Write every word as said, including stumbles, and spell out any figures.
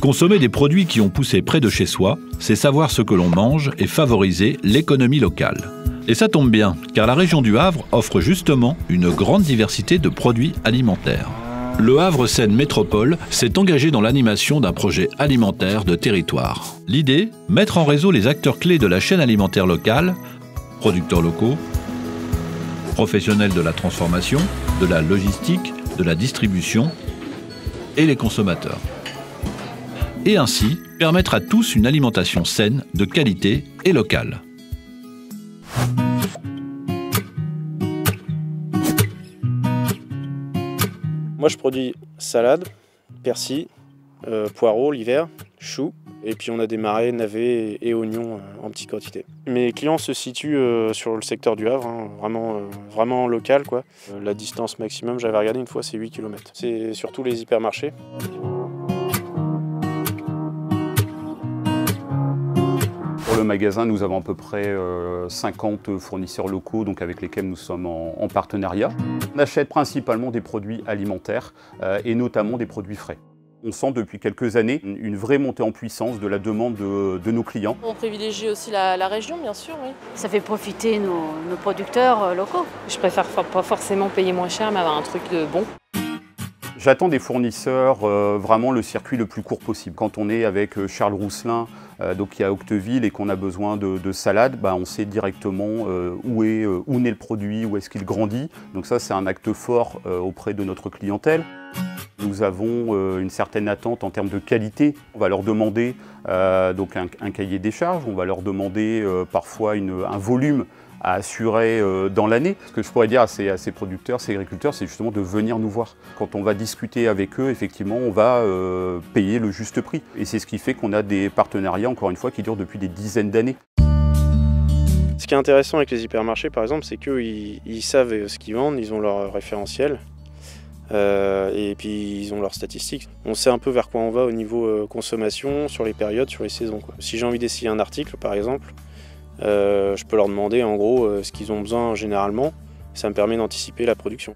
Consommer des produits qui ont poussé près de chez soi, c'est savoir ce que l'on mange et favoriser l'économie locale. Et ça tombe bien, car la région du Havre offre justement une grande diversité de produits alimentaires. Le Havre Seine Métropole s'est engagé dans l'animation d'un projet alimentaire de territoire. L'idée, mettre en réseau les acteurs clés de la chaîne alimentaire locale, producteurs locaux, professionnels de la transformation, de la logistique, de la distribution et les consommateurs. Et ainsi, permettre à tous une alimentation saine, de qualité et locale. Moi, je produis salade, persil, euh, poireaux l'hiver, choux, et puis on a démarré navets et, et oignons euh, en petite quantité. Mes clients se situent euh, sur le secteur du Havre, hein, vraiment, euh, vraiment local, quoi. Euh, la distance maximum, j'avais regardé une fois, c'est huit kilomètres. C'est surtout les hypermarchés. Le magasin, nous avons à peu près cinquante fournisseurs locaux donc avec lesquels nous sommes en partenariat. On achète principalement des produits alimentaires et notamment des produits frais. On sent depuis quelques années une vraie montée en puissance de la demande de, de nos clients. On privilégie aussi la, la région, bien sûr, oui. Ça fait profiter nos, nos producteurs locaux. Je préfère pas forcément payer moins cher, mais avoir un truc de bon. J'attends des fournisseurs euh, vraiment le circuit le plus court possible. Quand on est avec Charles Rousselin, euh, donc il y a Octeville et qu'on a besoin de, de salade, bah, on sait directement euh, où est euh, où naît le produit, où est-ce qu'il grandit. Donc ça, c'est un acte fort euh, auprès de notre clientèle. Nous avons euh, une certaine attente en termes de qualité. On va leur demander euh, donc un, un cahier des charges, on va leur demander euh, parfois une, un volume à assurer dans l'année. Ce que je pourrais dire à ces, à ces producteurs, ces agriculteurs, c'est justement de venir nous voir. Quand on va discuter avec eux, effectivement, on va euh, payer le juste prix. Et c'est ce qui fait qu'on a des partenariats, encore une fois, qui durent depuis des dizaines d'années. Ce qui est intéressant avec les hypermarchés, par exemple, c'est qu'eux, ils, ils savent ce qu'ils vendent, ils ont leur référentiel, euh, et puis ils ont leurs statistiques. On sait un peu vers quoi on va au niveau consommation, sur les périodes, sur les saisons, quoi. Si j'ai envie d'essayer un article, par exemple, Euh, je peux leur demander en gros euh, ce qu'ils ont besoin généralement, ça me permet d'anticiper la production.